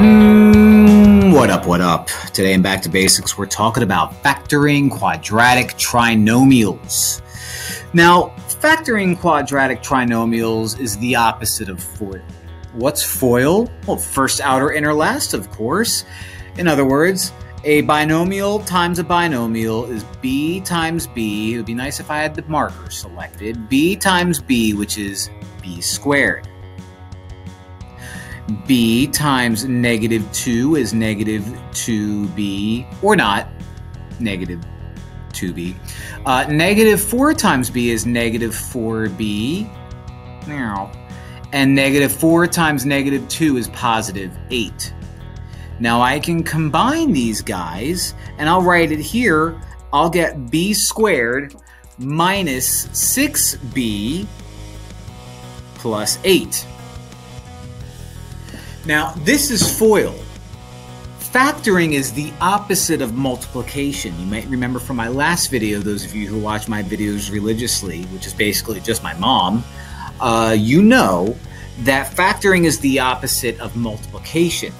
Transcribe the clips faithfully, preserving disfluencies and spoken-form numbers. Mm, what up, what up? Today in Back to Basics, we're talking about factoring quadratic trinomials. Now, factoring quadratic trinomials is the opposite of FOIL. What's FOIL? Well, first, outer, inner, last, of course. In other words, a binomial times a binomial is B times B. It would be nice if I had the marker selected. B times B, which is B squared. B times negative two is negative two b, or not, negative two b. Uh, negative four times b is negative four b. Now, and negative four times negative two is positive eight. Now I can combine these guys, and I'll write it here. I'll get b squared minus six b plus eight. Now, this is FOIL. Factoring is the opposite of multiplication. You might remember from my last video, those of you who watch my videos religiously, which is basically just my mom, uh, you know that factoring is the opposite of multiplication.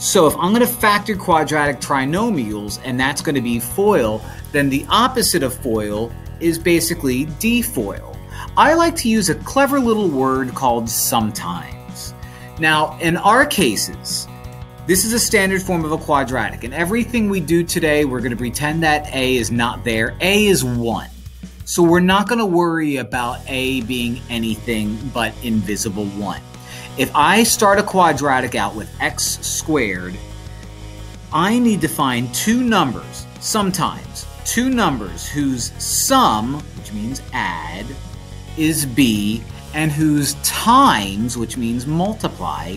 So if I'm going to factor quadratic trinomials, and that's going to be FOIL, then the opposite of FOIL is basically de-FOIL. I like to use a clever little word called sometimes. Now, in our cases, this is a standard form of a quadratic, and everything we do today, we're going to pretend that A is not there. A is one. So we're not going to worry about A being anything but invisible one. If I start a quadratic out with x squared, I need to find two numbers, sometimes two numbers whose sum, which means add, is B, and whose times, which means multiply,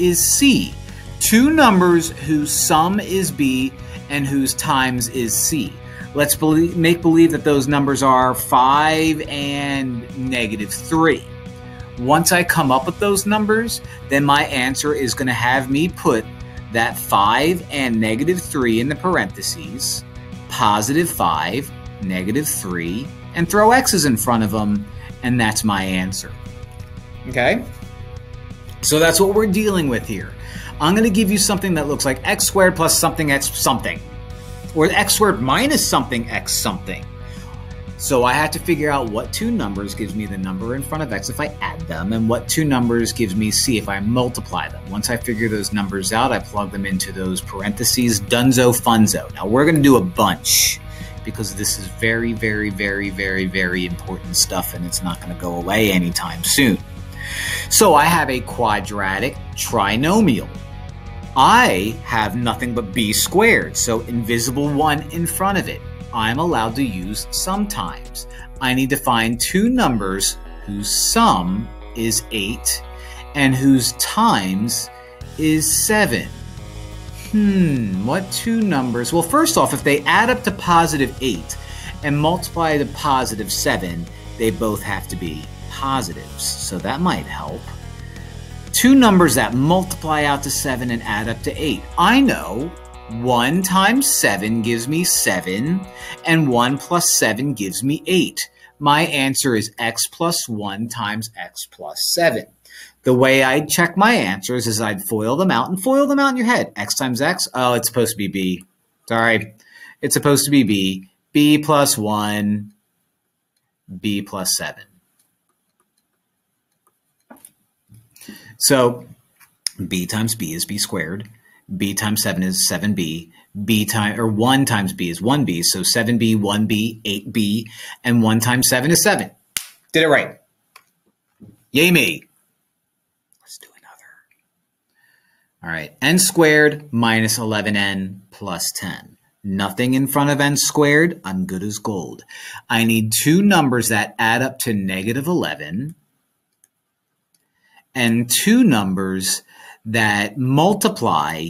is C. Two numbers whose sum is B and whose times is C. Let's believe, make believe that those numbers are five and negative three. Once I come up with those numbers, then my answer is going to have me put that five and negative three in the parentheses, positive five, negative three, and throw x's in front of them, and that's my answer. Okay? So that's what we're dealing with here. I'm going to give you something that looks like x squared plus something x something, or x squared minus something x something. So I have to figure out what two numbers gives me the number in front of x if I add them, and what two numbers gives me c if I multiply them. Once I figure those numbers out, I plug them into those parentheses, dunzo funzo. Now we're going to do a bunch, because this is very, very, very, very, very important stuff, and it's not going to go away anytime soon. So I have a quadratic trinomial. I have nothing but b squared, so invisible one in front of it. I'm allowed to use sometimes. I need to find two numbers whose sum is eight and whose times is seven. Hmm, what two numbers? Well, first off, if they add up to positive eight and multiply to positive seven, they both have to be positives, so that might help. Two numbers that multiply out to seven and add up to eight. I know one times seven gives me seven, and one plus seven gives me eight. My answer is x plus one times x plus seven. The way I'd check my answers is I'd FOIL them out and FOIL them out in your head. X times X, oh, it's supposed to be B. Sorry, it's supposed to be B. B plus one, B plus seven. So B times B is B squared. B times seven is seven b. B time, or one times B is one b. So seven b, one b, eight b, and one times seven is seven. Did it right. Yay me. All right, n squared minus eleven n plus ten. Nothing in front of n squared. I'm good as gold. I need two numbers that add up to negative eleven and two numbers that multiply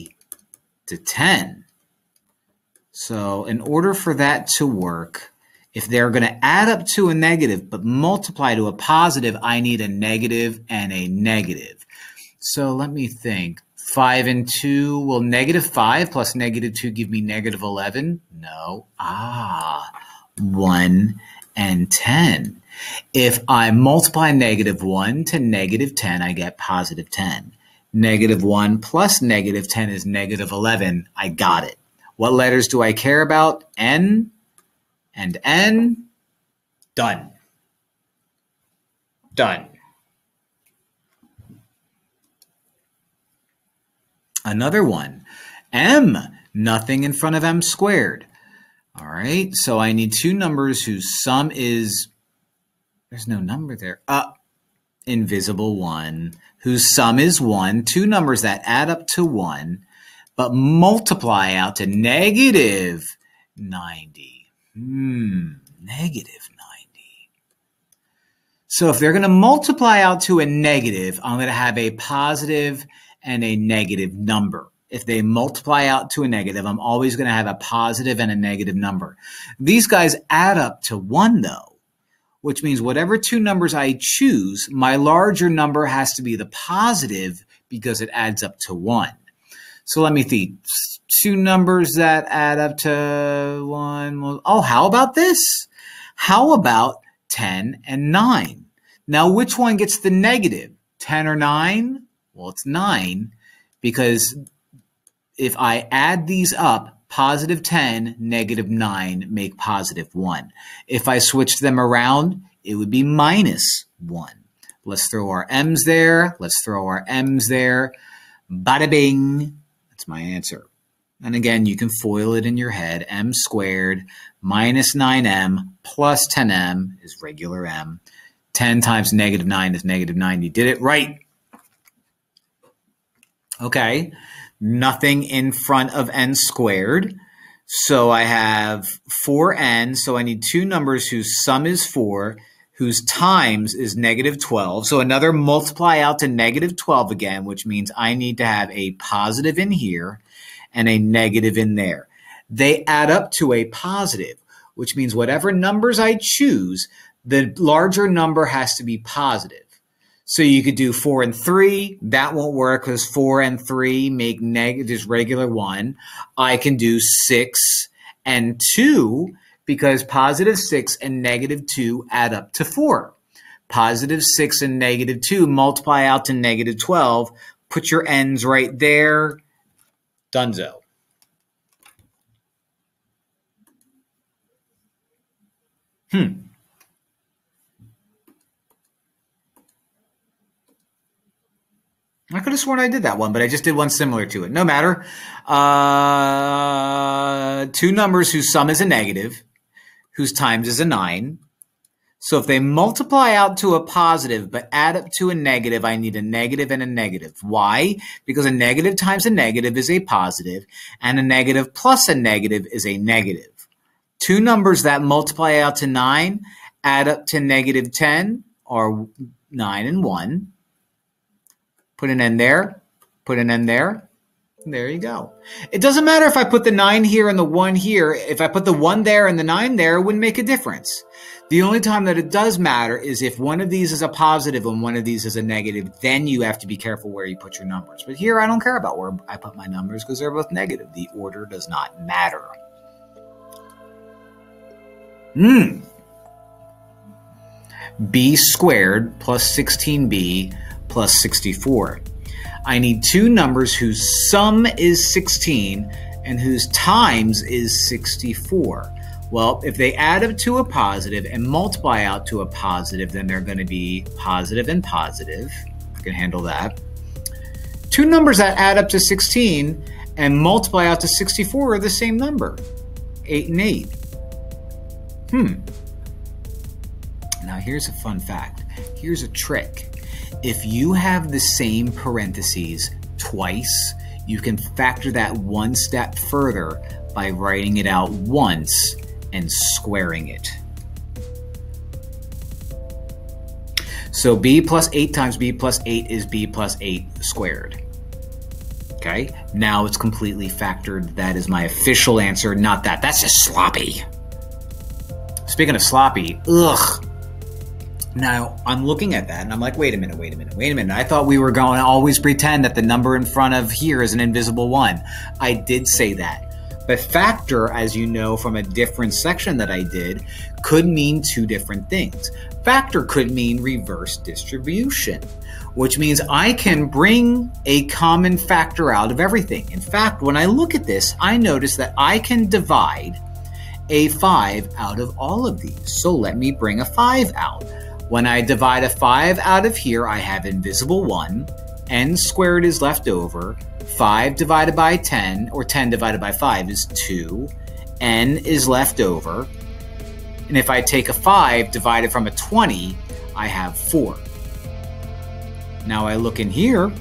to ten. So in order for that to work, if they're going to add up to a negative but multiply to a positive, I need a negative and a negative. So let me think. five and two, will negative five plus negative two give me negative eleven? No. Ah, one and ten. If I multiply negative one to negative ten, I get positive ten. Negative one plus negative ten is negative eleven. I got it. What letters do I care about? N and N. Done. Done. Another one. M. Nothing in front of M squared. All right. So I need two numbers whose sum is, there's no number there. Uh, invisible one, whose sum is one, two numbers that add up to one, but multiply out to negative ninety. Hmm, negative ninety. So if they're going to multiply out to a negative, I'm going to have a positive and a negative number. If they multiply out to a negative, I'm always going to have a positive and a negative number. These guys add up to one, though, which means whatever two numbers I choose, my larger number has to be the positive because it adds up to one. So let me think. Two numbers that add up to one. Oh, how about this? How about ten and nine? Now, which one gets the negative? ten or nine? Well, it's nine, because if I add these up, positive ten, negative nine make positive one. If I switched them around, it would be minus one. Let's throw our M's there. Let's throw our M's there. Bada bing. That's my answer. And again, you can foil it in your head. M squared minus nine M plus ten M is regular M. ten times negative nine is negative nine. You did it right. Okay. Nothing in front of N squared. So I have four N. So I need two numbers whose sum is four, whose times is negative twelve. So another multiply out to negative twelve again, which means I need to have a positive in here and a negative in there. They add up to a positive, which means whatever numbers I choose, the larger number has to be positive. So you could do four and three. That won't work because four and three make negative, just regular one. I can do six and two because positive six and negative two add up to four. Positive six and negative two multiply out to negative twelve. Put your N's right there. Dunzo. Hmm. I could have sworn I did that one, but I just did one similar to it. No matter. Uh, two numbers whose sum is a negative, whose times is a nine. So if they multiply out to a positive but add up to a negative, I need a negative and a negative. Why? Because a negative times a negative is a positive, and a negative plus a negative is a negative. Two numbers that multiply out to nine add up to negative ten, are nine and one. Put an N there, put an N there. There you go. It doesn't matter if I put the nine here and the one here. If I put the one there and the nine there, it wouldn't make a difference. The only time that it does matter is if one of these is a positive and one of these is a negative, then you have to be careful where you put your numbers. But here, I don't care about where I put my numbers because they're both negative. The order does not matter. Hmm. B squared plus sixteen B plus sixty-four. I need two numbers whose sum is sixteen and whose times is sixty-four. Well, if they add up to a positive and multiply out to a positive, then they're going to be positive and positive. I can handle that. Two numbers that add up to sixteen and multiply out to sixty-four are the same number, eight and eight. Hmm. Now here's a fun fact. Here's a trick. If you have the same parentheses twice, you can factor that one step further by writing it out once and squaring it. So B plus eight times B plus eight is B plus eight squared. Okay, now it's completely factored. That is my official answer, not that. That's just sloppy. Speaking of sloppy, ugh. Now, I'm looking at that, and I'm like, wait a minute, wait a minute, wait a minute. I thought we were going to always pretend that the number in front of here is an invisible one. I did say that. But factor, as you know, from a different section that I did, could mean two different things. factor could mean reverse distribution, which means I can bring a common factor out of everything. In fact, when I look at this, I notice that I can divide a five out of all of these. So let me bring a five out. When I divide a five out of here, I have invisible one, n squared is left over, five divided by ten, or ten divided by five is two, n is left over, and if I take a five divided from a twenty, I have four. Now I look in here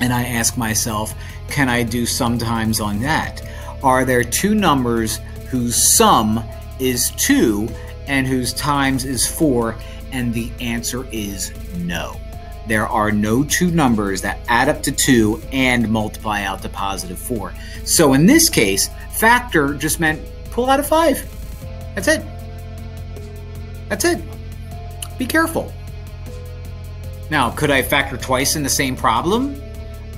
and I ask myself, can I do sometimes on that? Are there two numbers whose sum is two and whose times is four? And the answer is no. There are no two numbers that add up to two and multiply out to positive four. So in this case, factor just meant pull out a five. That's it. That's it. Be careful. Now, could I factor twice in the same problem?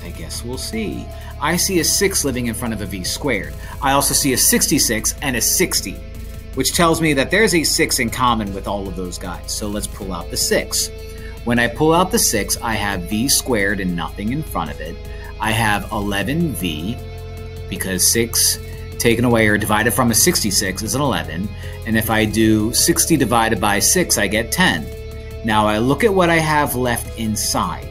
I guess we'll see. I see a six living in front of a v squared. I also see a sixty-six and a sixty, which tells me that there's a six in common with all of those guys. So let's pull out the six. When I pull out the six, I have v squared and nothing in front of it. I have eleven v, because six taken away or divided from a sixty-six is an eleven. And if I do sixty divided by six, I get ten. Now I look at what I have left inside.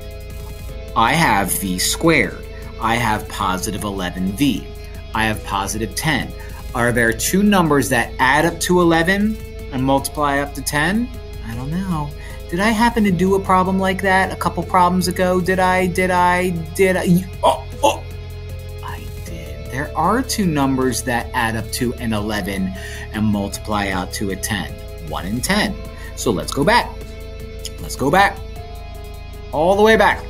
I have v squared. I have positive eleven v. I have positive ten. Are there two numbers that add up to eleven and multiply up to ten? I don't know. Did I happen to do a problem like that a couple problems ago? Did I, did I, did I? Oh, oh, I did. There are two numbers that add up to an eleven and multiply out to a ten. one and ten. So let's go back. Let's go back. All the way back.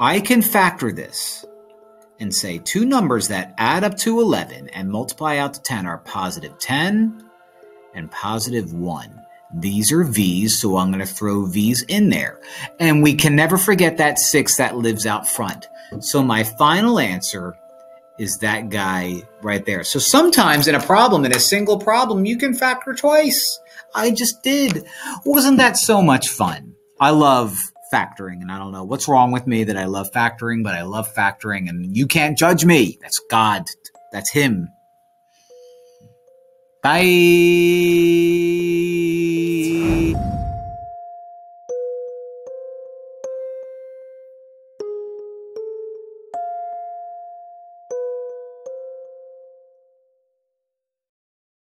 I can factor this and say two numbers that add up to eleven and multiply out to ten are positive ten and positive one. These are v's, so I'm going to throw v's in there. And we can never forget that six that lives out front. So my final answer is that guy right there. So sometimes in a problem, in a single problem, you can factor twice. I just did. Wasn't that so much fun? I love factoring, and I don't know what's wrong with me that I love factoring, but I love factoring, and you can't judge me. That's God. That's him. Bye.